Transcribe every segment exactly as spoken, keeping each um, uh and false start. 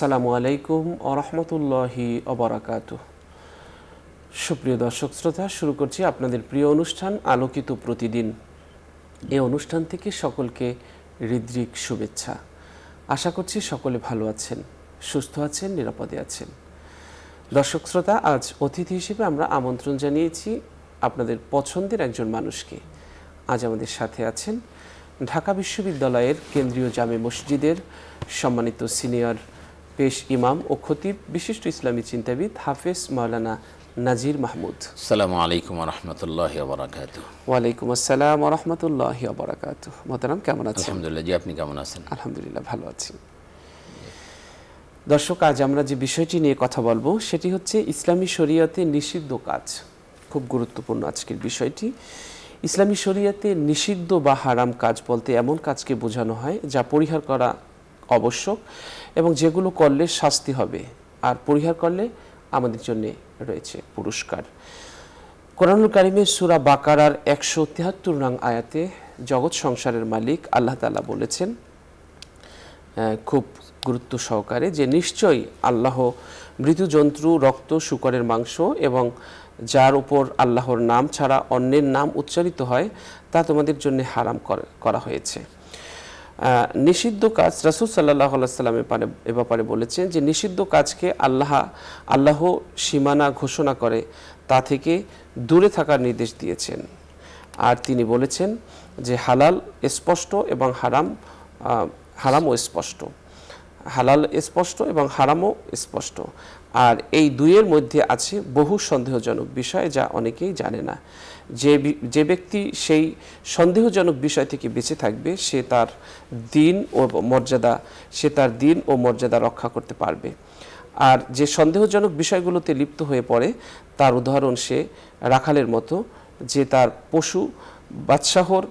আসসালামু আলাইকুম ওয়া রাহমাতুল্লাহি ওয়া বারাকাতুহু। সুপ্রিয় দর্শক শ্রোতা, শুরু করছি আপনাদের প্রিয় অনুষ্ঠান আলোকিত প্রতিদিন। এই অনুষ্ঠান থেকে সকলকে হৃদরিক শুভেচ্ছা। আশা করছি সকলে ভালো আছেন, সুস্থ আছেন, নিরাপদে আছেন। দর্শক শ্রোতা, আজ অতিথি হিসেবে আমরা আমন্ত্রণ জানিয়েছি আপনাদের পছন্দের একজন মানুষকে। আজ আমাদের সাথে আছেন ঢাকা বিশ্ববিদ্যালয়ের কেন্দ্রীয় জামে মসজিদের সম্মানিত সিনিয়র পেশ ইমাম ও খতিব বিশিষ্ট ইসলামী চিন্তাবিদ হাফেজ মাওলানা নাজির মাহমুদ। আসসালামু আলাইকুম ওয়া রাহমাতুল্লাহি ওয়া বারাকাতুহু। ওয়া আলাইকুম আসসালাম ওয়া রাহমাতুল্লাহি ওয়া বারাকাতুহু। মোহতারাম, কেমন আছেন? আলহামদুলিল্লাহ। জি, আপনি কেমন আছেন? আলহামদুলিল্লাহ, ভালো আছি। দর্শক, আজ আমরা যে বিষয়টি নিয়ে কথা বলবো সেটি হচ্ছে ইসলামী শরিয়াতে নিষিদ্ধ কাজ। খুব গুরুত্বপূর্ণ আজকের বিষয়টি। ইসলামী শরিয়াতে নিষিদ্ধ বা হারাম কাজ বলতে এমন কাজকে বোঝানো হয় যা পরিহার করা আবশ্যক এবং যেগুলো করলে শাস্তি হবে আর পরিহার করলে আমাদের জন্য রয়েছে পুরস্কার। কোরআনুল কারিমের সূরা বাকারার একশো তেহাত্তর নং আয়াতে জগৎ সংসারের মালিক আল্লাহ তাআলা বলেছেন খুব গুরুত্ব সহকারে যে নিশ্চয়ই আল্লাহ মৃত জন্তু, রক্ত, শূকরের মাংস এবং যার উপর আল্লাহর নাম ছাড়া অন্যের নাম উচ্চারিত হয় তা তোমাদের জন্য হারাম করা হয়েছে। নিষিদ্ধ কাজ রাসূল সাল্লাল্লাহু আলাইহি সাল্লামের এ ব্যাপারে বলেছেন যে নিষিদ্ধ কাজকে আল্লাহ আল্লাহ সীমানা ঘোষণা করে তা থেকে দূরে থাকার নির্দেশ দিয়েছেন। আর তিনি বলেছেন যে হালাল স্পষ্ট এবং হারাম হারামও স্পষ্ট, হালাল স্পষ্ট এবং হারামও স্পষ্ট। আর এই দুইয়ের মধ্যে আছে বহু সন্দেহজনক বিষয় যা অনেকেই জানে না। যে যে ব্যক্তি সেই সন্দেহজনক বিষয় থেকে বেঁচে থাকবে সে তার দ্বীন ও মর্যাদা সে তার দ্বীন ও মর্যাদা রক্ষা করতে পারবে। আর যে সন্দেহজনক বিষয়গুলোতে লিপ্ত হয়ে পড়ে তার উদাহরণ সে রাখালের মতো যে তার পশু বাদশাহর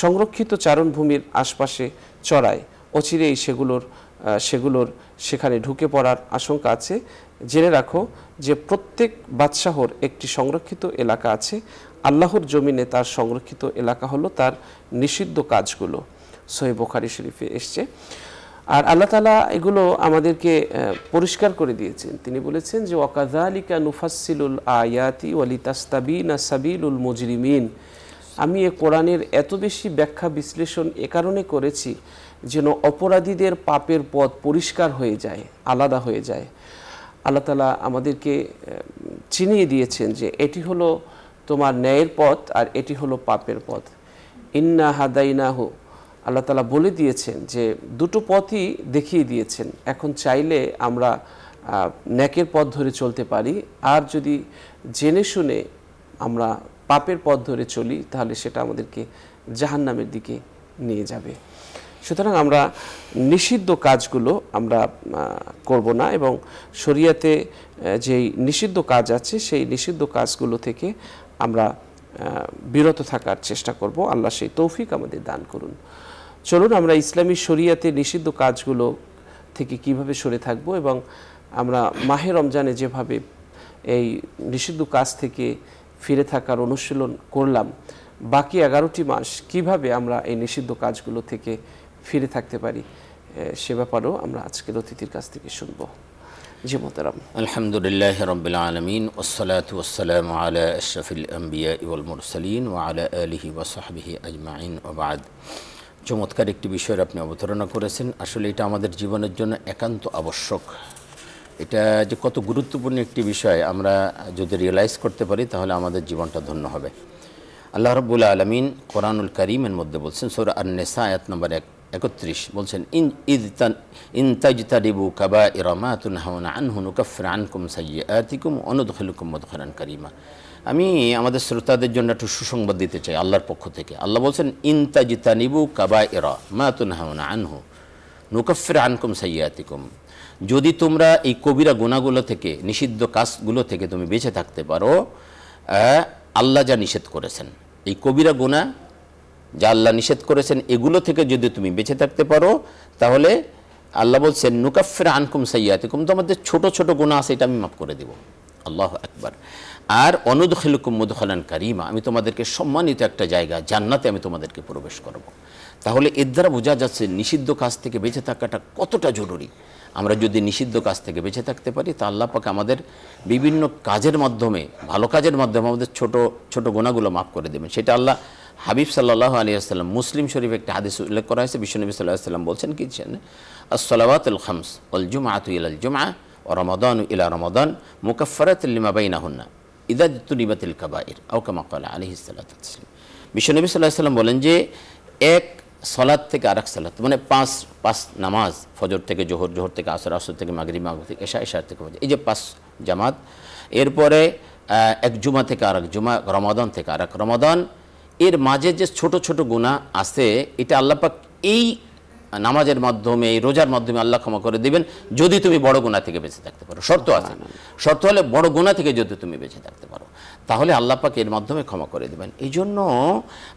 সংরক্ষিত চারণভূমির আশপাশে চড়ায়, অচিরেই সেগুলোর সেগুলোর সেখানে ঢুকে পড়ার আশঙ্কা আছে। জেনে রাখো যে প্রত্যেক বাদশাহর একটি সংরক্ষিত এলাকা আছে। আল্লাহর জমিনে তার সংরক্ষিত এলাকা হলো তার নিষিদ্ধ কাজগুলো। সহিহ বুখারী শরীফে এসছে। আর আল্লাহ তাআলা এগুলো আমাদেরকে পরিষ্কার করে দিয়েছেন। তিনি বলেছেন যে ওয়াকাযালিকা নুফাসসিলুল আয়াতি ওয়ালিতাসতাবিনা সাবিলুল মুজরিমিন। আমি এ কোরআনের এত বেশি ব্যাখ্যা বিশ্লেষণ এ কারণে করেছি যেন অপরাধীদের পাপের পথ পরিষ্কার হয়ে যায়, আলাদা হয়ে যায়। আল্লাহ তাআলা আমাদেরকে চিনিয়ে দিয়েছেন যে এটি হলো তোমার ন্যায়ের পথ আর এটি হলো পাপের পথ। ইন্না হাদাইনাহু, আল্লাহ তাআলা বলে দিয়েছেন যে দুটো পথই দেখিয়ে দিয়েছেন। এখন চাইলে আমরা ন্যাকের পথ ধরে চলতে পারি, আর যদি জেনে শুনে আমরা পাপের পথ ধরে চলি তাহলে সেটা আমাদেরকে জাহান্নামের দিকে নিয়ে যাবে। সুতরাং আমরা নিষিদ্ধ কাজগুলো আমরা করব না এবং শরিয়াতে যেই নিষিদ্ধ কাজ আছে সেই নিষিদ্ধ কাজগুলো থেকে আমরা বিরত থাকার চেষ্টা করব। আল্লাহ সেই তৌফিক আমাদের দান করুন। চলুন আমরা ইসলামী শরিয়াতে নিষিদ্ধ কাজগুলো থেকে কিভাবে সরে থাকব এবং আমরা মাহে রমজানে যেভাবে এই নিষিদ্ধ কাজ থেকে ফিরে থাকার অনুশীলন করলাম, বাকি এগারোটি মাস কিভাবে আমরা এই নিষিদ্ধ কাজগুলো থেকে ফিরে থাকতে পারি সে ব্যাপারেও আমরা আজকের অতিথির কাছ থেকে শুনবো। জি মোহতারাম, আলহামদুলিল্লাহি রাব্বিল আলামিন ওয়াসসালাতু ওয়াসসালামু আলা আশরাফিল আমবিয়া ওয়াল মুরসালিন ওয়া আলা আলিহি ওয়া সাহবিহি আজমাইন ওয়া বাদ। চমৎকার একটি বিষয়ের আপনি অবতারণা করেছেন। আসলে এটা আমাদের জীবনের জন্য একান্ত আবশ্যক। এটা যে কত গুরুত্বপূর্ণ একটি বিষয় আমরা যদি রিয়েলাইজ করতে পারি তাহলে আমাদের জীবনটা ধন্য হবে। আল্লাহ রাব্বুল আলামিন কোরআনুল কারীমের মধ্যে বলছেন সূরা আন-নিসা আয়াত নম্বর এক একত্রিশ বলছেন ইন ইযতান ইন তাজতারিবু কাবায়রা মা তুনহাউনা আনহু নুকাফির আনকুম সাইয়্যাতিকুম ওয়া নুদখিলুকুম মুদখালান কারীমা। আমি আমাদের শ্রোতাদের জন্য একটু সুসংবাদ দিতে চাই আল্লাহর পক্ষ থেকে। আল্লাহ বলছেন ইন তাজতারিবু কাবায়রা মা তুনহাউনা আনহু নুকাফির আনকুম সাইয়্যাতিকুম। যদি তোমরা এই কবিরা গুনাহগুলো থেকে, নিষিদ্ধ কাজগুলো থেকে তুমি বেঁচে থাকতে পারো, আল্লাহ যা নিষেধ করেছেন, এই কবিরা গুনাহ যা আল্লাহ নিষেধ করেছেন এগুলো থেকে যদি তুমি বেঁচে থাকতে পারো তাহলে আল্লাহ বলছেন নুকাফির আনকুম সাইয়্যাতিকুম, তোমাদের ছোট ছোট গুনাহ আছে এটা আমি মাফ করে দেব। আল্লাহু আকবার। আর অনুদখিলুকুম মুদখালান কারীমা, আমি তোমাদেরকে সম্মানিত একটা জায়গা জান্নাতে আমি তোমাদেরকে প্রবেশ করব। তাহলে এর দ্বারা বোঝা যাচ্ছে নিষিদ্ধ কাজ থেকে বেঁচে থাকাটা কতটা জরুরি। আমরা যদি নিষিদ্ধ কাজ থেকে বেঁচে থাকতে পারি তা আল্লাহ পাক আমাদের বিভিন্ন কাজের মাধ্যমে ভালো কাজের মাধ্যমে আমাদের ছোট ছোট গুনাহগুলো maaf করে দিবেন সেটা আল্লাহ হাবিব সাল্লাল্লাহু আলাইহি ওয়াসাল্লাম মুসলিম শরীফে একটা হাদিস উল্লেখ করা হয়েছে বিশ্বনবী সাল্লাল্লাহু আলাইহি ওয়াসাল্লাম বলেন কি জানেন আস-সালাওয়াতুল খামস ওয়াল জুমআতু ইলাল জুমআ ওয়া রমাদানু ইলা রমাদান মুকাফফারাতুল লিমা বাইনাহুন্না ইযা তুনিবাতুল কাবায়ির আও কামা ক্বালা আলাইহি সাল্লাতু ওয়াসাল্লাম বিশ্বনবী সাল্লাল্লাহু আলাইহি ওয়াসাল্লাম বলেন যে এক সালাত থেকে আরেক সালাত মানে পাঁচ পাঁচ নামাজ ফজর থেকে যোহর যোহর থেকে আসর আসর থেকে মাগরিব মাগরিব থেকে এশা এশা থেকে এই যে পাঁচ জামাত এরপরে এক জুমা থেকে আরেক জুমা রমাদান থেকে আরেক রমাদান এর মাঝে যে ছোট ছোট গুনাহ আছে এটা আল্লাহ পাক এই নামাজের মাধ্যমে এই রোজার মাধ্যমে আল্লাহ ক্ষমা করে দিবেন যদি তুমি বড় গুনাহ থেকে বেঁচে থাকতে পারো শর্ত আছে শর্ত হলে বড় গুনাহ থেকে যদি তুমি বেঁচে থাকতে পারো তাহলে আল্লাহ পাক এর মাধ্যমে ক্ষমা করে দিবেন এইজন্য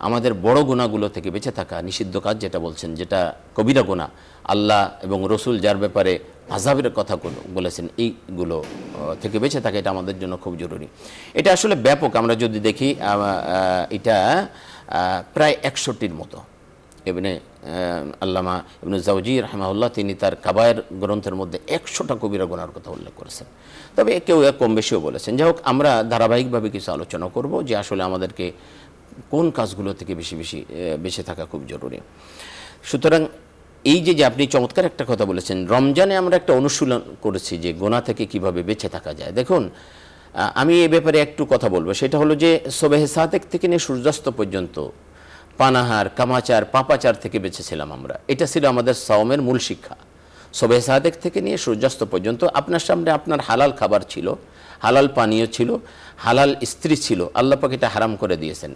আমাদের বড় গুনাহগুলো থেকে বেঁচে থাকা নিষিদ্ধ কাজ যেটা বলছেন যেটা কবিরা গুনাহ আল্লাহ এবং রাসূল যার ব্যাপারে আযাবের কথা বলেছেন এইগুলো থেকে বেঁচে থাকা এটা আমাদের জন্য খুব জরুরি এটা আসলে ব্যাপক আমরা যদি দেখি এটা প্রায় একশোটির মতো ইবনে আল্লামা ইবনে জাওজি রাহিমাহুল্লাহ তিনি তার কাবায়ের গ্রন্থের মধ্যে একশোটা কবিরা গুনাহর কথা উল্লেখ করেছেন তবে কেউ এর কম বেশিও বলেছেন যাই হোক আমরা ধারাবাহিকভাবে কিছু আলোচনা করব যে আসলে আমাদেরকে কোন কাজগুলো থেকে বেশি বেশি বেঁচে থাকা খুব জরুরি সুতরাং এই যে যে আপনি চমৎকার একটা কথা বলেছেন রমজানে আমরা একটা অনুশীলন করেছি যে গুনাহ থেকে কিভাবে বেঁচে থাকা যায় দেখুন আমি এই ব্যাপারে একটু কথা বলবো সেটা হলো যে সুবহে সাদেক থেকে নিয়ে সূর্যাস্ত পর্যন্ত পানাহার কামাচার পাপাচার থেকে বেঁচেছিলাম আমরা এটা ছিল আমাদের সাওমের মূল শিক্ষা সুবহে সাদেক থেকে নিয়ে সূর্যাস্ত পর্যন্ত আপনার সামনে আপনার হালাল খাবার ছিল হালাল পানীয় ছিল হালাল স্ত্রী ছিল আল্লাহ পাক এটা হারাম করে দিয়েছেন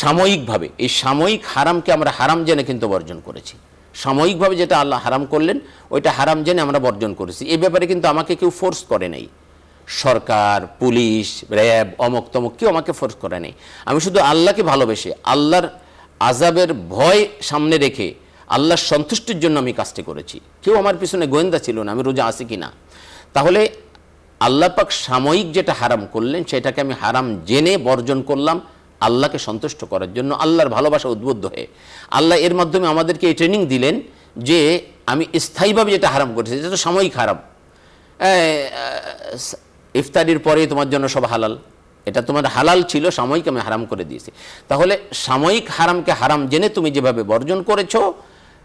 সাময়িকভাবে এই সাময়িক হারামকে আমরা হারাম জেনে কিন্তু বর্জন করেছি সাময়িকভাবে যেটা আল্লাহ হারাম করলেন ওইটা হারাম জেনে আমরা বর্জন করেছি এই ব্যাপারে কিন্তু আমাকে কেউ ফোর্স করে নাই সরকার পুলিশ র‍্যাব অমক তমক কেউ আমাকে ফোর্স করে নাই আমি শুধু আল্লাহকে ভালোবেসে আল্লাহর আযাবের ভয় সামনে রেখে আল্লাহর সন্তুষ্টির জন্য আমি কাজটি করেছি কেউ আমার পিছনে গোয়েন্দা ছিল না আমি রোজা আছি কিনা তাহলে আল্লাহ পাক সাময়িক যেটা হারাম করলেন সেটাকে আমি হারাম জেনে বর্জন করলাম আল্লাহকে সন্তুষ্ট করার জন্য আল্লাহর ভালোবাসা উদ্বুদ্ধ হয়ে আল্লাহ এর মাধ্যমে আমাদেরকে এই ট্রেনিং দিলেন যে আমি স্থায়ীভাবে যেটা হারাম করেছি যেটা সাময়িক হারাম ইফতারির পরেই তোমার জন্য সব হালাল এটা তোমার হালাল ছিল সাময়িক আমি হারাম করে দিয়েছি তাহলে সাময়িক হারামকে হারাম জেনে তুমি যেভাবে বর্জন করেছো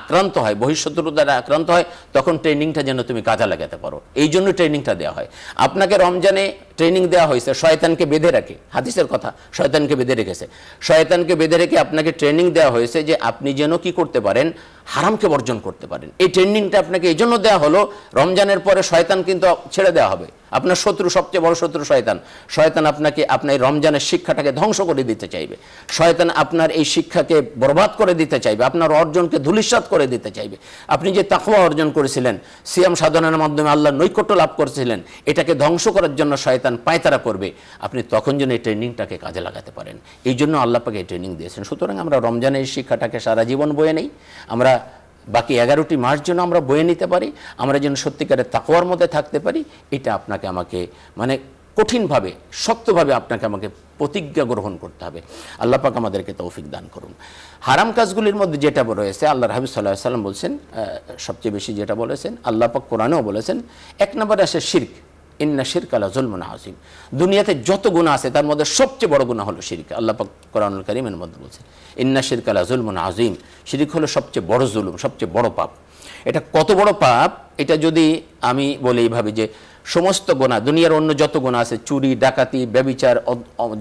আক্রান্ত হয় বহিঃশত্রু দ্বারা আক্রান্ত হয় তখন ট্রেনিংটা যেন তুমি কাজে লাগাতে পারো এই জন্য ট্রেনিংটা দেওয়া হয় আপনাকে রমজানে ট্রেনিং দেওয়া হয়েছে শয়তানকে বেঁধে রাখে হাদিসের কথা শয়তানকে বেঁধে রেখেছে শয়তানকে বেঁধে রেখে আপনাকে ট্রেনিং দেওয়া হয়েছে যে আপনি যেন কি করতে পারেন হারামকে বর্জন করতে পারেন এই ট্রেনিংটা আপনাকে এই জন্য দেওয়া হলো রমজানের পরে শয়তান কিন্তু ছেড়ে দেওয়া হবে আপনার শত্রু সবচেয়ে বড় শত্রু শয়তান শয়তান আপনাকে আপনার রমজানের শিক্ষাটাকে ধ্বংস করে দিতে চাইবে শয়তান আপনার এই শিক্ষাকে বরবাদ করে দিতে চাইবে আপনার অর্জনকে ধূলিসাৎ করে দিতে চাইবে আপনি যে তাকওয়া অর্জন করেছিলেন সিয়াম সাধনার মাধ্যমে আল্লাহর নৈকট্য লাভ করেছিলেন এটাকে ধ্বংস করার জন্য শয়তান পায়তারা করবে আপনি তখন যেন এই ট্রেনিংটাকে কাজে লাগাতে পারেন এই জন্য আল্লাহ পাক এই ট্রেনিং দিয়েছেন সুতরাং আমরা রমজানের এই শিক্ষাটাকে সারা জীবন বয়ে নেই আমরা বাকি এগারোটি মাস যেন আমরা বয়ে নিতে পারি আমরা যেন সত্যিকারের তাকওয়ার মধ্যে থাকতে পারি এটা আপনাকে আমাকে মানে কঠিনভাবে শক্তভাবে আপনাকে আমাকে প্রতিজ্ঞা গ্রহণ করতে হবে আল্লাহ পাক আমাদেরকে তৌফিক দান করুন হারাম কাজগুলির মধ্যে যেটা রয়েছে আল্লাহর হাবিব সাল্লাল্লাহু আলাইহি সাল্লাম বলেছেন সবচেয়ে বেশি যেটা বলেছেন আল্লাহ পাক কোরআনেও বলেছেন এক নম্বরে আসে শিরক ইন্না শিরকা লাযুলমুন আযীম দুনিয়াতে যত গুনাহ আছে তার মধ্যে সবচেয়ে বড় গুনাহ হলো শিরক আল্লাহ পাক কোরআনুল কারীমের মধ্যে বলেছেন ইন্না শিরকা লাযুলমুন আযীম শিরক হলো সবচেয়ে বড় জুলুম সবচেয়ে বড় পাপ এটা কত বড় পাপ এটা যদি আমি বলি এইভাবে যে সমস্ত গুনাহ দুনিয়ার অন্য যত গুনাহ আছে চুরি ডাকাতি ব্যভিচার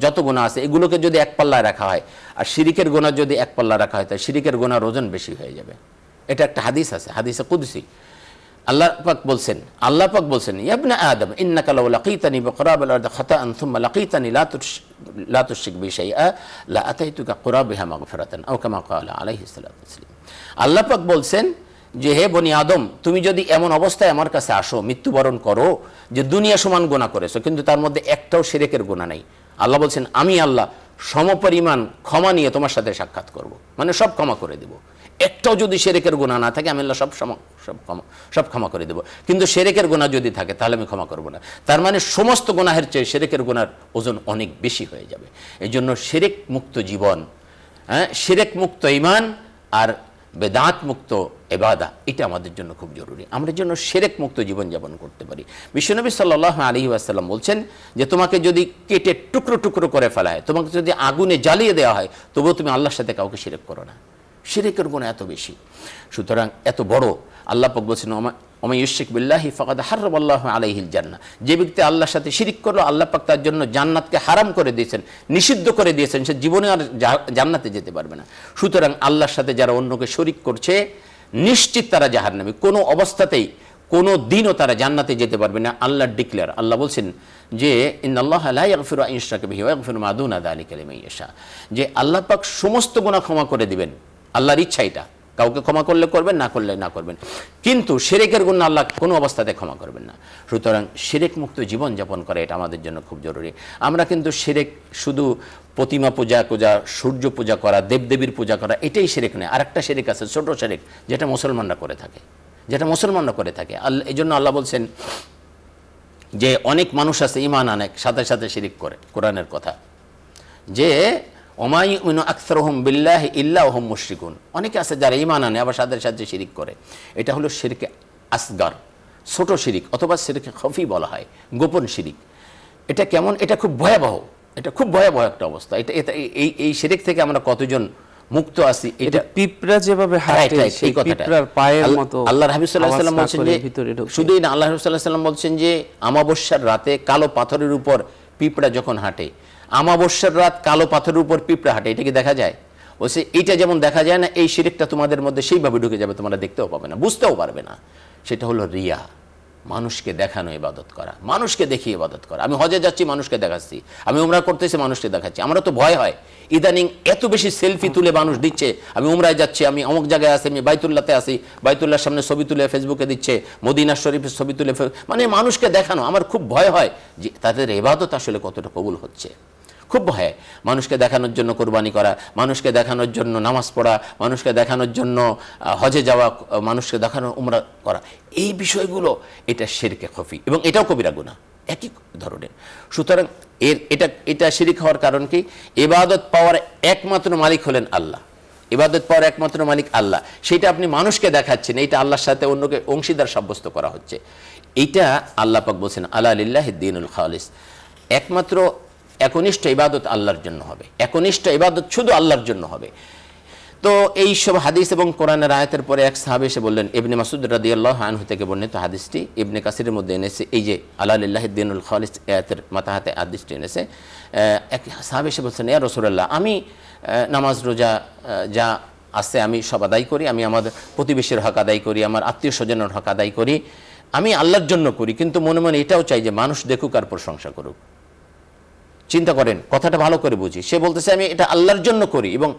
যত গুনাহ আছে এগুলোকে যদি এক পাল্লায় রাখা হয় আর শিরকের গুনাহ যদি এক পাল্লায় রাখা হয় তাহলে শিরকের গুনাহ ওজন বেশি হয়ে যাবে এটা একটা হাদিস আছে হাদিসে কুদসি আল্লাহ পাক বলেন আল্লাহ পাক বলেন ইয়া ইবনে আদম ইন্নাকা লাউ লাকীতানি বিকরাবিল আরদি খাতাআন সুম্মা লাকীতানি লা লা তুশরিক বি শাইআ লা আতাইতুকা কুরাবিহা মাগফিরাতান আও কামা ক্বালা আলাইহিস সালাতু ওয়াস সালাম আল্লাহ পাক বলেন যে হে বনি আদম তুমি যদি এমন অবস্থায় আমার কাছে আসো মৃত্যুবরণ করো যে দুনিয়া সমান গুনাহ করেছো কিন্তু তার মধ্যে একটাও শিরকের গুনাহ নাই আল্লাহ বলেন আমি আল্লাহ সমপরিমাণ ক্ষমা নিয়ে তোমার সাথে সাক্ষাৎ করব মানে সব ক্ষমা করে দেব একটাও যদি শিরকের গুনাহ না থাকে আমি আল্লাহ সব সব ক্ষমা সব ক্ষমা করে দেব কিন্তু শিরকের গুনাহ যদি থাকে তাহলে আমি ক্ষমা করব না তার মানে সমস্ত গুনাহের চেয়ে শিরকের গুনাহর ওজন অনেক বেশি হয়ে যাবে এইজন্য শিরক মুক্ত জীবন হ্যাঁ শিরক মুক্ত ঈমান আর বেদাত মুক্ত ইবাদত এটা আমাদের জন্য খুব জরুরি আমরা যেন শিরক মুক্ত জীবন যাপন করতে পারি বিশ্বনবী সাল্লাল্লাহু আলাইহি ওয়াসাল্লাম বলেন যে তোমাকে যদি কেটে টুকরো টুকরো করে ফেলা হয় তোমাকে যদি আগুনে জ্বালিয়ে দেওয়া হয় তবে তুমি আল্লাহর সাথে কাউকে শিরক করো না শিরকের গুনাহ এত বেশি সুতরাং এত বড় আল্লাহ পাক বলেন ওমা ইউশরিক বিল্লাহি ফাকাদ হারামাল্লাহু আলাইহিল জান্নাহ যে ব্যক্তি আল্লাহর সাথে শিরক করলো আল্লাহ পাক তার জন্য জান্নাতকে হারাম করে দিয়েছেন নিষিদ্ধ করে দিয়েছেন সে জীবনে আর জান্নাতে যেতে পারবে না সুতরাং আল্লাহর সাথে যারা অন্যকে শরীক করছে নিশ্চিত তারা জাহান্নামী কোনো অবস্থাতেই কোনো দিনও তারা জান্নাতে যেতে পারবে না আল্লাহ ডিক্লেয়ার আল্লাহ বলেন যে ইন্নাল্লাহা লা ইয়াগফিরু আন ইশরাকা বিহি ওয়া ইয়াগফিরু মা দুনা যালিকা লিমান ইয়াশা যে আল্লাহ পাক সমস্ত গুনাহ ক্ষমা করে দিবেন আল্লাহর ইচ্ছা এটা কাউকে ক্ষমা করলে করবেন না করলে না করবেন কিন্তু শিরকের গুনাহ আল্লাহ কোনো অবস্থাতে ক্ষমা করবেন না সুতরাং শিরক মুক্ত জীবন যাপন করা এটা আমাদের জন্য খুব জরুরি আমরা কিন্তু শিরক শুধু প্রতিমা পূজা কোজা সূর্য পূজা করা দেবদেবীর পূজা করা এটাই শিরক নয় আরেকটা শিরক আছে ছোট শিরক যেটা মুসলমানরা করে থাকে যেটা মুসলমানরা করে থাকে আল্লাহ এজন্য আল্লাহ বলেন যে অনেক মানুষ আছে ঈমান আনে সাথে সাথে শিরক করে কোরআনের কথা যে ওমা ইউমিনু আকসারুহুম বিল্লাহি ইল্লা হুম মুশরিকুন অনেকে আছে যারা ঈমান আনে আবার সাথে সাথে শিরক করে এটা হলো শিরকে আসগার ছোট শিরক অথবা শিরকে খাফি বলা হয় গোপন শিরক এটা কেমন এটা খুব ভয়াবহ এটা খুব ভয়াবহ একটা অবস্থা এটা এই এই শিরক থেকে আমরা কতজন মুক্ত আছি এটা পিপরা যেভাবে হাঁটে সেই কথাটা পিপরার পায়ের মতো আল্লাহর হাবিব সাল্লাল্লাহু আলাইহি ওয়াসাল্লাম বলেছেন যে শুধুই না আল্লাহর রাসূল সাল্লাল্লাহু আলাইহি ওয়াসাল্লাম বলেছেন যে অমাবস্যার রাতে কালো পাথরের উপর পিপরা যখন হাঁটে আমাবস্যার রাত কালো পাথরের উপর পিপড়া হাঁটে এটা কি দেখা যায় বলছে এটা যেমন দেখা যায় না এই শিরকটা তোমাদের মধ্যে সেইভাবে ঢুকে যাবে তোমরা দেখতেও পাবে না বুঝতেও পারবে না সেটা হলো রিয়া মানুষকে দেখানো ইবাদত করা মানুষকে দেখিয়ে ইবাদত করা আমি হজে যাচ্ছি মানুষকে দেখাচ্ছি আমি উমরা করতেছি মানুষকে দেখাচ্ছি আমরা তো ভয় হয় ইদানিং এত বেশি সেলফি তুলে মানুষ দিচ্ছে আমি উমরায় যাচ্ছি আমি অমুক জায়গায় আছি আমি বাইতুল্লাহতে আসি বাইতুল্লাহর সামনে ছবি তুলে ফেসবুকে দিচ্ছে মদিনা শরীফের ছবি তুলে মানে মানুষকে দেখানো আমার খুব ভয় হয় যে তাদের ইবাদত আসলে কতটা কবুল হচ্ছে খুব ভয় মানুষকে দেখানোর জন্য কুরবানি করা মানুষকে দেখানোর জন্য নামাজ পড়া মানুষকে দেখানোর জন্য হজে যাওয়া মানুষকে দেখানো উমরা করা এই বিষয়গুলো এটা শিরকে খফি এবং এটাও কবিরা গুনাহ একই ধরনের সুতরাং এর এটা এটা শিরক হওয়ার কারণ কি ইবাদত পাওয়ার একমাত্র মালিক হলেন আল্লাহ ইবাদত পাওয়ার একমাত্র মালিক আল্লাহ সেটা আপনি মানুষকে দেখাচ্ছেন এটা আল্লাহর সাথে অন্যকে অংশীদার সাব্যস্ত করা হচ্ছে এটা আল্লাহ পাক বলেন আলা লিল্লাহি দ্বীনুল খালিস একমাত্র একনিষ্ঠ ইবাদত আল্লাহর জন্য হবে একনিষ্ঠ ইবাদত শুধু আল্লাহর জন্য হবে তো এই সব হাদিস এবং কোরআনের আয়াতের পরে এক সাহাবী এসে বললেন ইবনে মাসউদ রাদিয়াল্লাহু আনহু থেকে বর্ণিত হাদিসটি ইবনে কাসিরের মধ্যে এনেছে এই যে আলা লিল্লাহি দ্বীনুল খালিস আয়াতের মাথাতে হাদিসটি এনেছে এক সাহাবী এসে বলছেন ইয়া রাসূলুল্লাহ আমি নামাজ রোজা যা আছে আমি সব আদায় করি আমি আমার প্রতিবেশীর হক আদায় করি আমার আত্মীয় স্বজনের হক আদায় করি আমি আল্লাহর জন্য করি কিন্তু মনে মনে এটাও চাই যে মানুষ দেখুক আর প্রশংসা করুক চিন্তা করেন কথাটা ভালো করে বুঝি সে বলতেছে আমি এটা আল্লাহর জন্য করি এবং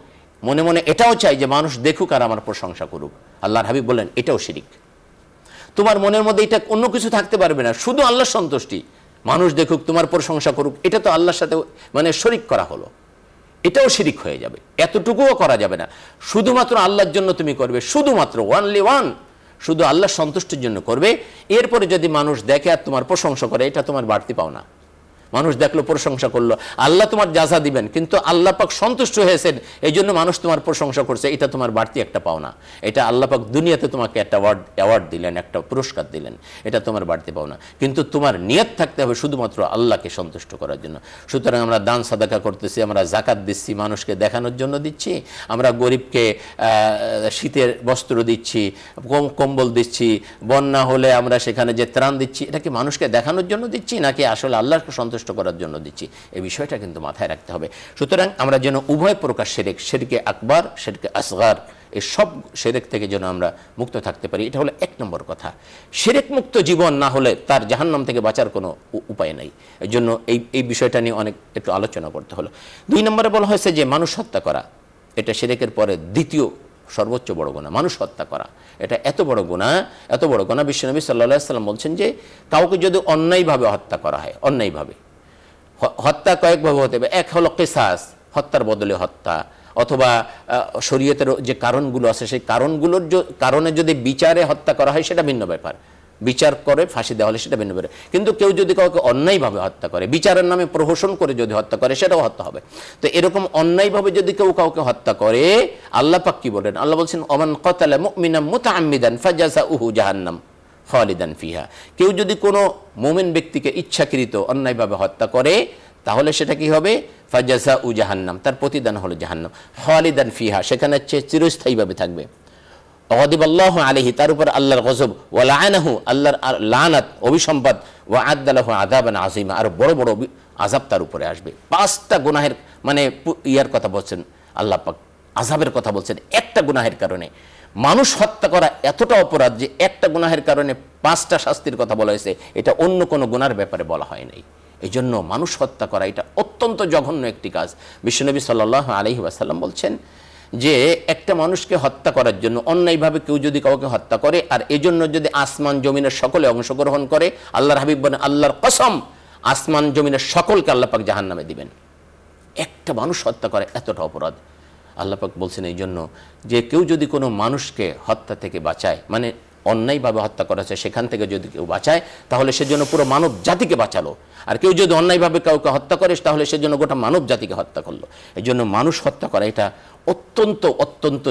মনে মনে এটাও চাই যে মানুষ দেখুক আর আমার প্রশংসা করুক আল্লাহর হাবিব বলেন এটাও শিরক তোমার মনের মধ্যে এটা অন্য কিছু থাকতে পারবে না শুধু আল্লাহর সন্তুষ্টি মানুষ দেখুক তোমার প্রশংসা করুক এটা তো আল্লাহর সাথে মানে শরীক করা হলো এটাও শিরক হয়ে যাবে এতটুকুও করা যাবে না শুধুমাত্র আল্লাহর জন্য তুমি করবে শুধুমাত্র ওয়ানলি ওয়ান শুধু আল্লাহর সন্তুষ্টির জন্য করবে এরপরে যদি মানুষ দেখে আর তোমার প্রশংসা করে এটা তোমার বাড়তি পাওনা মানুষ দেখলো প্রশংসা করলো আল্লাহ তোমার জাযা দিবেন কিন্তু আল্লাহ পাক সন্তুষ্ট হয়েছেন এইজন্য মানুষ তোমার প্রশংসা করছে এটা তোমার বাড়তি একটা পাওনা এটা আল্লাহ পাক দুনিয়াতে তোমাকে একটা অ্যাওয়ার্ড অ্যাওয়ার্ড দিলেন একটা পুরস্কার দিলেন এটা তোমার বাড়তি পাওনা কিন্তু তোমার নিয়ত থাকতে হবে শুধুমাত্র আল্লাহকে সন্তুষ্ট করার জন্য সুতরাং আমরা দান সাদাকা করতেছি আমরা যাকাত দিচ্ছি মানুষকে দেখানোর জন্য দিচ্ছি আমরা গরিবকে শীতের বস্ত্র দিচ্ছি কম্বল দিচ্ছি বন্যা হলে আমরা সেখানে যে ত্রাণ দিচ্ছি এটা কি মানুষকে দেখানোর জন্য দিচ্ছি নাকি আসলে আল্লাহকে সন্তুষ্ট করার জন্য দিচ্ছি এই বিষয়টা কিন্তু মাথায় রাখতে হবে সুতরাং আমরা যেন উভয় প্রকার শিরক শিরকে আকবার শিরকে আসগার এই সব শিরক থেকে যেন আমরা মুক্ত থাকতে পারি এটা হলো এক নম্বর কথা শিরক মুক্ত জীবন না হলে তার জাহান্নাম থেকে বাঁচার কোনো উপায় নাই এর জন্য এই এই বিষয়টা নিয়ে অনেক একটু আলোচনা করতে হলো দুই নম্বরে বলা হয়েছে যে মানুষ হত্যা করা এটা শিরকের পরে দ্বিতীয় সর্বোচ্চ বড় গুনাহ মানুষ হত্যা করা এটা এত বড় গুনাহ এত বড় গুনাহ বিশ্বনবী সাল্লাল্লাহু আলাইহি সাল্লাম বলেন যে কাউকে যদি অন্যায়ভাবে হত্যা করা হয় অন্যায়ভাবে হত্যা কয়েকভাবে হতে পারে এক হলো কিসাস হত্যার বদলে হত্যা অথবা শরীয়তের যে কারণগুলো আছে সেই কারণগুলোর কারণে যদি বিচারে হত্যা করা হয় সেটা ভিন্ন ব্যাপার বিচার করে ফাঁসি দেওয়া হলে সেটা ভিন্ন ব্যাপার কিন্তু কেউ যদি কাউকে অন্যায়ভাবে হত্যা করে বিচারের নামে প্রহসন করে যদি হত্যা করে সেটাও হত্যা হবে তো এরকম অন্যায়ভাবে যদি কেউ কাউকে হত্যা করে আল্লাহ পাক কি বলেন আল্লাহ বলেন ওমান ক্বাতালা মুমিনাম মুতাআম্মিদান ফাজাসাউহু জাহান্নাম খালিদান ফিহা কেউ যদি কোনো মুমিন ব্যক্তিকে ইচ্ছাকৃত অন্যায়ভাবে হত্যা করে তাহলে সেটা কি হবে ফাজাসাউ জাহান্নাম তার প্রতিদান হলো জাহান্নাম খালিদান ফিহা সেখানে চিরস্থায়ীভাবে থাকবে غضب الله عليه تاربر الله الغضب ولعنه الله لعنت অভিসম্পাদ وعد له عذابا عظيما আর বড় বড় আযাব তার উপরে আসবে পাঁচটা গুনাহের মানে ইয়ার কথা বলছেন আল্লাহ পাক আযাবের কথা বলছেন একটা গুনাহের কারণে মানুষ হত্যা করা এতটা অপরাধ যে একটা গুনাহের কারণে পাঁচটা শাস্তির কথা বলা হয়েছে এটা অন্য কোনো গুনাহের ব্যাপারে বলা হয় নাই এজন্য মানুষ হত্যা করা এটা অত্যন্ত জঘন্য একটি কাজ বিশ্বনবী সাল্লাল্লাহু আলাইহি ওয়াসাল্লাম বলছেন যে একটা মানুষকে হত্যা করার জন্য অন্যায়ভাবে কেউ যদি কাউকে হত্যা করে আর এজন্য যদি আসমান জমিনের সকলে অংশগ্রহণ করে আল্লাহর হাবিব বলেন আল্লাহর কসম আসমান জমিনের সকলকে আল্লাহ পাক জাহান্নামে দিবেন একটা মানুষ হত্যা করে এতটা অপরাধ আল্লাহ পাক বলছেন এই জন্য যে কেউ যদি কোনো মানুষকে হত্যা থেকে বাঁচায় মানে অন্যায়ভাবে হত্যা করা হয় সেখান থেকে যদি কেউ বাঁচায় তাহলে সেজন্য পুরো মানব জাতিকে বাঁচালো আর কেউ যদি অন্যায়ভাবে কাউকে হত্যা করে তাহলে সেজন্য গোটা মানব জাতিকে হত্যা করলো এজন্য মানুষ হত্যা করা এটা অত্যন্ত অত্যন্ত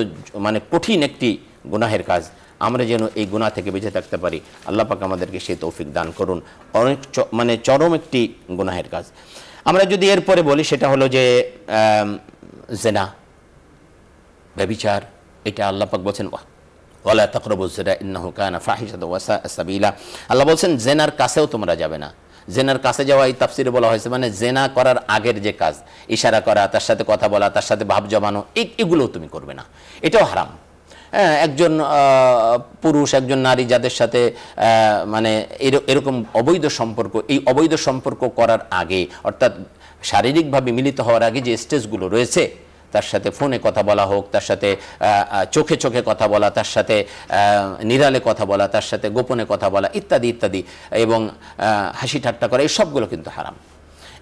মানে কঠিন একটি গুনাহের কাজ আমরা যেন এই গুনাহ থেকে বেঁচে থাকতে পারি আল্লাহ পাক আমাদেরকে সেই তৌফিক দান করুন অনেক মানে চরম একটি গুনাহের কাজ আমরা যদি এরপরে বলি সেটা হলো যে জিনা ব্যভিচার এটা আল্লাহ পাক বলেন ওয়ালা তাকরাবু যিনা ইন্নাহু কানা ফাহিশাতাও ওয়া সাআ সাবিলা আল্লাহ বলেন জিনার কাছেও তোমরা যাবে না জেনার কাছে যাওয়া এই তাফসিরে বলা হয়েছে মানে জেনা করার আগের যে কাজ ইশারা করা তার সাথে কথা বলা তার সাথে ভাব জমানো এগুলো তুমি করবে না এটাও হারাম হ্যাঁ একজন পুরুষ একজন নারী যাদের সাথে মানে এরকম অবৈধ সম্পর্ক এই অবৈধ সম্পর্ক করার আগে অর্থাৎ শারীরিকভাবে মিলিত হওয়ার আগে যে স্টেজগুলো রয়েছে তার সাথে ফোনে কথা বলা হোক তার সাথে চোখে চোখে কথা বলা তার সাথে নিরালে কথা বলা তার সাথে গোপনে কথা বলা ইত্যাদি ইত্যাদি এবং হাসি ঠাট্টা করা এই সবগুলো কিন্তু হারাম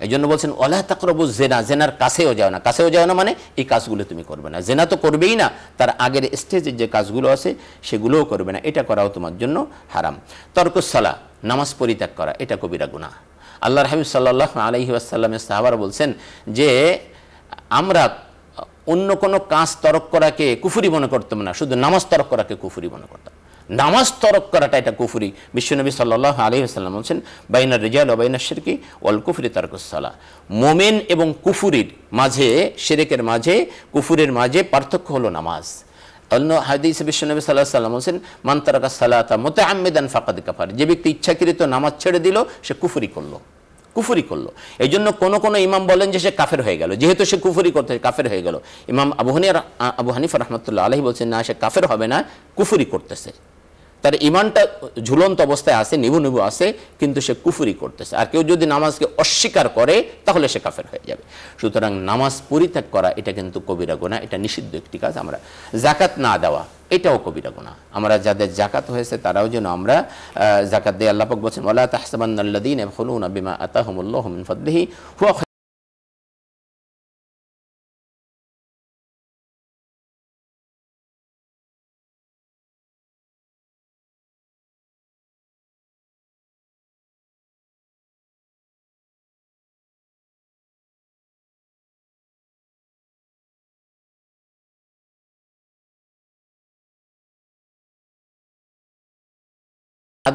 এইজন্য বলছেন ওয়ালা তাকরাবু জিনা জিনার কাছেও যাও না কাছেও যাও না মানে এই কাজগুলো তুমি করবে না জিনা তো করবেই না তার আগের স্টেজে যে কাজগুলো আছে সেগুলোও করবে না এটা করাও তোমার জন্য হারাম তরকুস সালাত নামাজ পরিত্যাগ করা এটা কবিরা গুনাহ আল্লাহর হাবিব সাল্লাল্লাহু আলাইহি ওয়াসাল্লামের সাহাবারা বলছেন যে আমরা অন্য কোনো কাজ তরক করাকে কুফরি মনে করতাম না শুধু নামাজ তরক করাকে কুফরি মনে করতাম নামাজ তরক করাটা এটা কুফরি বিশ্বনবী সাল্লাল্লাহু আলাইহি ওয়াসাল্লাম বলেন বাইনার রিজাল ওয়া বাইনাশ শিরকি ওয়াল কুফরি তারকুস সালাহ মুমিন এবং কুফরির মাঝে শিরকের মাঝে কুফরের মাঝে পার্থক্য হলো নামাজ অন্য হাদিসে বিশ্বনবী সাল্লাল্লাহু আলাইহি ওয়াসাল্লাম বলেন মান তারাকা সালাতা মুতাআম্মিদান ফাকাদ কাফার যে ব্যক্তি ইচ্ছাকৃত নামাজ ছেড়ে দিল সে কুফরি করলো কুফরি করলো এইজন্য কোন কোন ইমাম বলেন যে সে কাফের হয়ে গেল যেহেতু সে কুফরি করতে কাফের হয়ে গেল ইমাম আবু হানিফা আবু হানিফা রাহমাতুল্লাহ আলাইহি বলেন না সে কাফের হবে না কুফরি করতেছে তার ঈমানটা ঝুলন্ত অবস্থায় আছে নিভু নিভু আছে কিন্তু সে কুফরি করতেছে আর কেউ যদি নামাজকে অস্বীকার করে তাহলে সে কাফের হয়ে যাবে সুতরাং নামাজ পরিত্যাগ করা এটা কিন্তু কবিরা গুনাহ এটা নিষিদ্ধ একটি কাজ আমরা যাকাত না দেওয়া এটাও কবিরা গুনাহ আমরা যাদের যাকাত হয়েছে তারাও যেন আমরা যাকাত দেই আল্লাহ পাক বলেন ওয়ালা তাহসাবান্নাল্লাযীনা ইয়াবখুলুনা বিমা আতাহুমুল্লাহু মিন ফাদলিহি হুয়া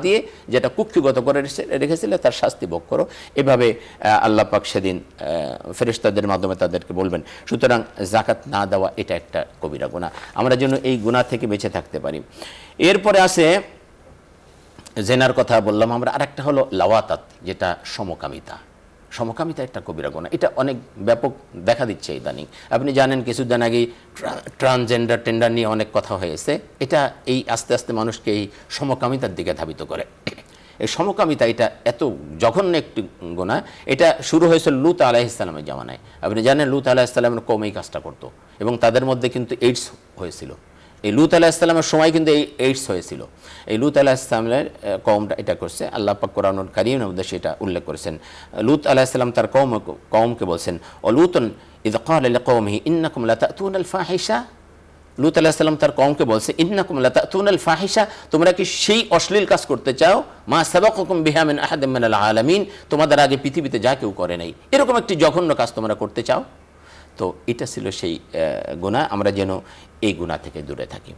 দিয়ে যেটা কুক্ষিগত করে রেখেছিল তার শাস্তি ভোগ করো এভাবে আল্লাহ পাক সেদিন ফেরেশতাদের মাধ্যমে তাদেরকে বলবেন সুতরাং যাকাত না দেওয়া এটা একটা কবিরা গুনাহ আমরা যেন এই গুনাহ থেকে বেঁচে থাকতে পারি এরপরে আসে জেনার কথা বললাম আমরা আরেকটা হলো লাওয়াতাত যেটা সমকামিতা সমকামিতা একটা কবিরা গুনাহ এটা অনেক ব্যাপক দেখা দিচ্ছে ইদানিং আপনি জানেন কিছুদিন আগে ট্রান্সজেন্ডার টেন্ডার নিয়ে অনেক কথা হয়েছে এটা এই আস্তে আস্তে মানুষকে এই সমকামিতার দিকে ধাবিত করে এই সমকামিতা এটা এত জঘন্য একটি গুনাহ এটা শুরু হয়েছিল লূত আলাইহিস সালামের জামানায় আপনি জানেন লূত আলাইহিস সালামের কওম এই কাজটা করতো এবং তাদের মধ্যে কিন্তু এইডস হয়েছিল এই লূত আলাইহিস সালামের সময় কিন্তু এই এইডস হয়েছিল এই লূত আলাইহিস সালামের কওমটা এটা করছে আল্লাহ পাক কোরআনুল কারীমের মধ্যে সেটা উল্লেখ করেছেন লূত আলাইহিস সালাম তার কওম কওমকে বলছেন অলুতুন إذ قال لقومه إنكم لا تأتون الفاحشة লূত আলাইহিস সালাম তার কওমকে বলছে إنكم لا تأتون الفاحشة তোমরা কি সেই অশ্লীল কাজ করতে চাও মা সাবাকুকুম বিহা মিন আহাদিন মিনাল আলামিন তোমাদের আগে পৃথিবীতে যা কেউ করে নাই এরকম একটি জঘন্য কাজ তোমরা করতে চাও তো এটা ছিল সেই গুনাহ আমরা যেন এই গুনাহ থেকে দূরে থাকি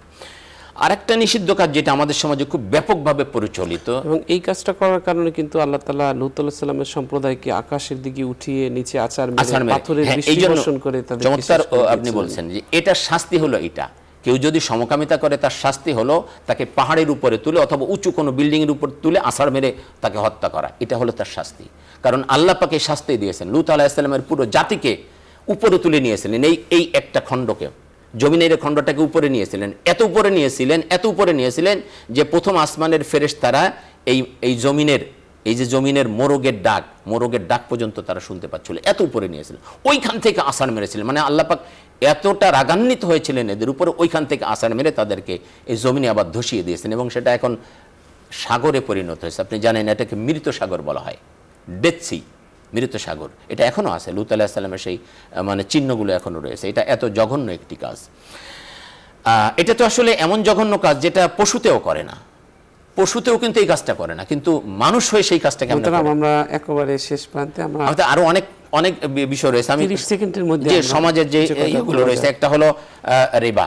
আরেকটা নিষিদ্ধ কাজ যেটা আমাদের সমাজে খুব ব্যাপকভাবে প্রচলিত এবং এই কাজটা করার কারণে কিন্তু আল্লাহ তাআলা লূত আলাইহিস সালামের সম্প্রদায়কে আকাশের দিকে উঠিয়ে নিচে আছাড় মেরে পাথরের বৃষ্টি বর্ষণ করে তাদের চমৎকার আপনি বলছেন যে এটা শাস্তি হলো এটা কেউ যদি সমকামিতা করে তার শাস্তি হলো তাকে পাহাড়ের উপরে তুলে অথবা উঁচু কোনো বিল্ডিং এর উপর তুলে আছাড় মেরে তাকে হত্যা করা এটা হলো তার শাস্তি কারণ আল্লাহ পাক এই শাস্তি দিয়েছেন লূত আলাইহিস সালামের পুরো জাতিকে উপরে তুলে নিয়েছিলেন এই এই একটা খণ্ডকে জমিনের খণ্ডটাকে উপরে নিয়েছিলেন এত উপরে নিয়েছিলেন এত উপরে নিয়েছিলেন যে প্রথম আসমানের ফেরেশতারা এই এই জমিনের এই যে জমিনের মোরগের ডাক মোরগের ডাক পর্যন্ত তারা শুনতে পাচ্ছিল এত উপরে নিয়েছিলেন ওইখান থেকে আছাড় মেরেছিলেন মানে আল্লাহ পাক এতটা রাগান্বিত হয়েছিলেন এদের উপরে ওইখান থেকে আছাড় মেরে তাদেরকে এই জমিনে আবার ধসিয়ে দিয়েছেন এবং সেটা এখন সাগরে পরিণত হয়েছে আপনি জানেন এটাকে মৃত সাগর বলা হয় ডেথ সি মৃত সাগর এটা এখনো আছে লূত আলাইহিস সালামের সেই মানে চিহ্নগুলো এখনো রয়েছে এটা এত জঘন্য একটি কাজ এটা তো আসলে এমন জঘন্য কাজ যেটা পশুতেও করে না পশুতেও কিন্তু এই কাজটা করে না কিন্তু মানুষ হয়ে সেই কাজটাকে আমরা একেবারে শেষ প্রান্তে আমরা আরো অনেক অনেক বিষয় রয়েছে আমি ত্রিশ সেকেন্ডের মধ্যে যে সমাজের যে এগুলো রয়েছে একটা হলো রিবা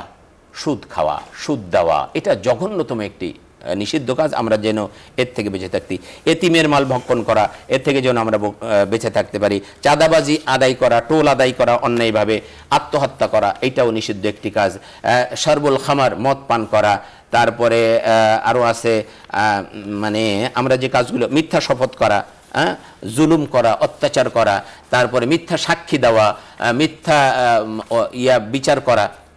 সুদ খাওয়া সুদ দেওয়া এটা জঘন্যতম একটি নিষিদ্ধ কাজ আমরা যেন এর থেকে বেঁচে থাকি এতিমের মাল ভক্ষণ করা এর থেকে যেন আমরা বেঁচে থাকতে পারি চাঁদাবাজি আদায় করা টোল আদায় করা অন্যায়ভাবে আত্মহত্যা করা এটাও নিষিদ্ধ একটি কাজ সরবল খামার মদ পান করা তারপরে আরও আছে মানে আমরা যে কাজগুলো মিথ্যা শপথ করা জুলুম করা অত্যাচার করা তারপরে মিথ্যা সাক্ষী দেওয়া মিথ্যা ইয়া বিচার করা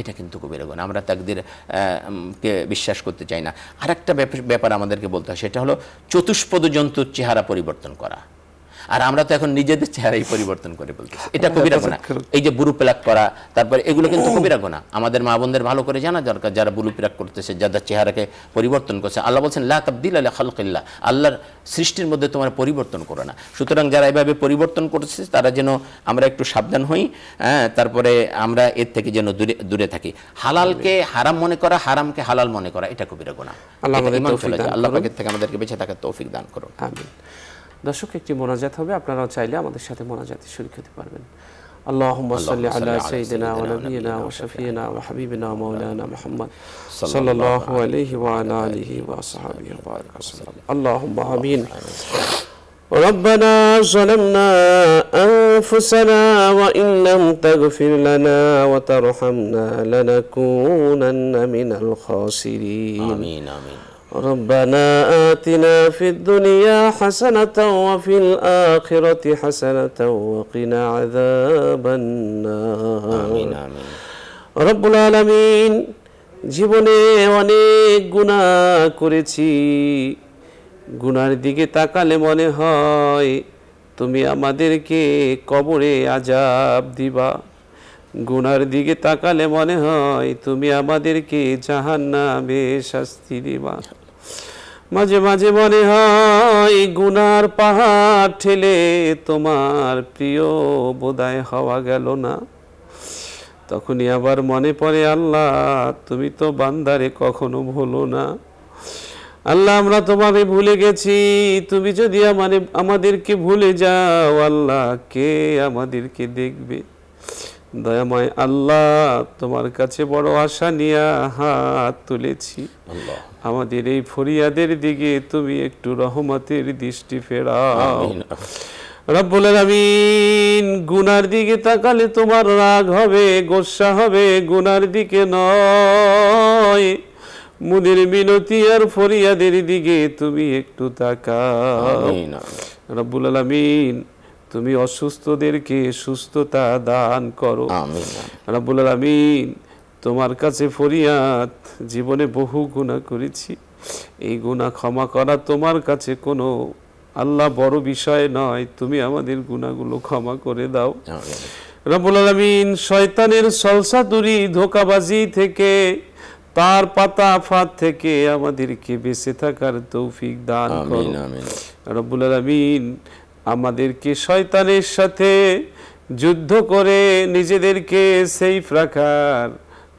এটা কিন্তু কবিরা গুনাহ আমরা তাকদির কে বিশ্বাস করতে চাই না আরেকটা ব্যাপার আমাদেরকে বলতে হয় সেটা হলো চতুষ্পদ জন্তুর চেহারা পরিবর্তন করা আর আমরা তো এখন নিজেদের চেহারাই পরিবর্তন করে বলতেছি এটা কবিরা গুনাহ এই যে বুরু প্লাক করা তারপরে এগুলো কিন্তু কবিরা গুনাহ আমাদের মা বোনদের ভালো করে জানা দরকার যারা বুরু প্লাক করতেছে যাদের চেহারাকে পরিবর্তন করছে আল্লাহ বলছেন লা তাবদিলা লি খালকিল্লাহ আল্লাহর সৃষ্টির মধ্যে তোমার পরিবর্তন করো না সুতরাং যারা এইভাবে পরিবর্তন করছে তারা যেন আমরা একটু সাবধান হই তারপরে আমরা এর থেকে যেন দূরে দূরে থাকি হালালকে হারাম মনে করা হারামকে হালাল মনে করা এটা কবিরা গুনাহ আল্লাহ আমাদের তৌফিক দান করুন আল্লাহ পাকের থেকে আমাদেরকে বেঁচে থাকার তৌফিক দান করুন আমিন দর্শক একটি মোনাজাত হবে আপনারাও চাইলে আমাদের সাথে মোনাজাতে শরীক হতে পারবেন আল্লাহুম্মা সাল্লি আলা সাইয়্যিদিনা ওয়া নাবিয়িনা ওয়া শাফিয়িনা ওয়া হাবিবিনা ওয়া মাওলানা মুহাম্মদ সাল্লাল্লাহু আলাইহি ওয়া আলা আলিহি ওয়া আসহাবিহি ওয়া বারাক ওয়াসাল্লাম আল্লাহুম্মা আমিন ربنا ظلمنا أنفسنا وإن لم تغفر لنا وترحمنا لنكونن من الخاسرين آمين آمين ربنا آتنا في الدنيا حسنة وفي الآخرة حسنة وقنا عذاب النار آمين آمين رب العالمين জীবনে অনেক গুনাহ করেছি গুনার দিকে তাকালে মনে হয় তুমি আমাদেরকে কবরে আযাব দিবা গুনার দিকে তাকালে মনে হয় তুমি আমাদেরকে জাহান্নামে শাস্তি দিবা মাঝে মাঝে মনে হয় গুনার পাহাড় ঠেলে তোমার প্রিয় বোধহয় হওয়া গেল না তখনই আবার মনে পড়ে আল্লাহ তুমি তো বান্দারে কখনো ভুলো না আল্লাহ আমরা তোমাকে ভুলে গেছি তুমি যদি আমারে আমাদেরকে ভুলে যাও আল্লাহ কে আমাদেরকে দেখবে দয়াময় আল্লাহ তোমার কাছে বড় আশা নিয়ে হাত তুলেছি আল্লাহ আমাদের এই ফরিয়াদের দিকে তুমি একটু রহমতের দৃষ্টি ফেরাও রব্বুল আলামিন গুনার দিকে তাকালে তোমার রাগ হবে গোসা হবে গুনার দিকে নয় মুদের বিনতি আর ফরিয়াদের দিকে তুমি একটু তাকাও। রব্বুল আলামিন তুমি অসুস্থদেরকে সুস্থতা দান করো। রব্বুল আলামিন তোমার কাছে ফরিয়াদ, জীবনে বহু গুনাহ করেছি, এই গুনাহ ক্ষমা করা তোমার কাছে কোনো আল্লাহ বড় বিষয় নয়, তুমি আমাদের গুনাহগুলো ক্ষমা করে দাও। রব্বুল আলামিন শয়তানের সলসাতুরি ধোঁকাবাজি থেকে, তার পাতা ফাঁদ থেকে আমাদেরকে বেঁচে থাকার তৌফিক দান করো। রব্বুল আলামিন আমাদেরকে শয়তানের সাথে যুদ্ধ করে নিজেদেরকে সেফ রাখার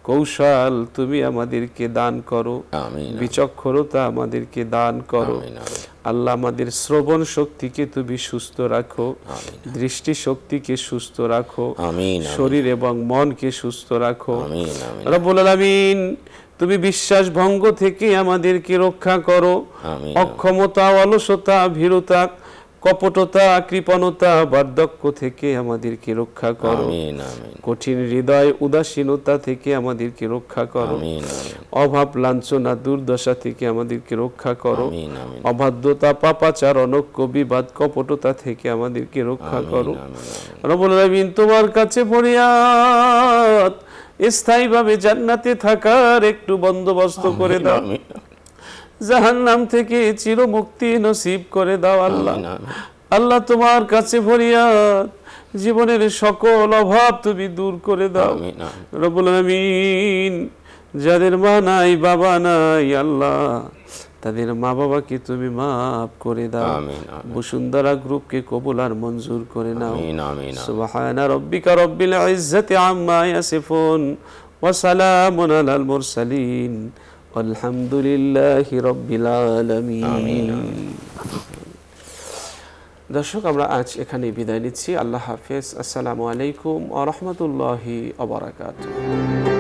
কৌশল তুমি আমাদেরকে দান করো, বিচক্ষণতা আমাদেরকে দান করো। আল্লাহ আমাদের শ্রবণ শক্তিকে তুমি সুস্থ রাখো, দৃষ্টি শক্তিকে সুস্থ রাখো, শরীর এবং মনকে সুস্থ রাখো। রব্বুল আলামিন তুমি বিশ্বাস ভঙ্গ থেকে আমাদেরকে রক্ষা করো, অক্ষমতা, অলসতা, ভীরুতা, কপটতা, কৃপণতা, বার্ধক্য থেকে আমাদেরকে রক্ষা করো, কঠিন হৃদয়, উদাসীনতা থেকে আমাদেরকে রক্ষা করো, অভাব, লাঞ্ছনা, দুর্দশা থেকে আমাদেরকে রক্ষা করো, অবাধ্যতা, পাপাচার, অনৈক্য, বিবাদ, কপটতা থেকে আমাদেরকে রক্ষা করো। রব্বুল আলামিন তোমার কাছে ফরিয়াদ, স্থায়ীভাবে জান্নাতে থাকার একটু বন্দোবস্ত করে দাও, জাহান্নাম থেকে চিরমুক্তি নসিব করে দাও। আল্লাহ আল্লাহ তোমার কাছে ফরিয়াদ, জীবনের সকল অভাব তুমি দূর করে দাও। রব্বুল আমিন যাদের মা নাই, বাবা নাই, আল্লাহ তাদের মা বাবাকে তুমি মাফ করে দাও। বসুন্ধরা গ্রুপকে কবুল আর মঞ্জুর করে নাও। সুবহানা রব্বিকা রব্বিল ইজ্জাতি আম্মা ইয়াসিফুন ওয়া সালামুন আলাল মুরসালিন والحمد لله رب العالمين. দর্শক আমরা আজ এখানে বিদায় নিচ্ছি। আল্লাহ হাফেজ। আসসালামু আলাইকুম ওয়া রাহমাতুল্লাহি ওয়া বারাকাতুহু।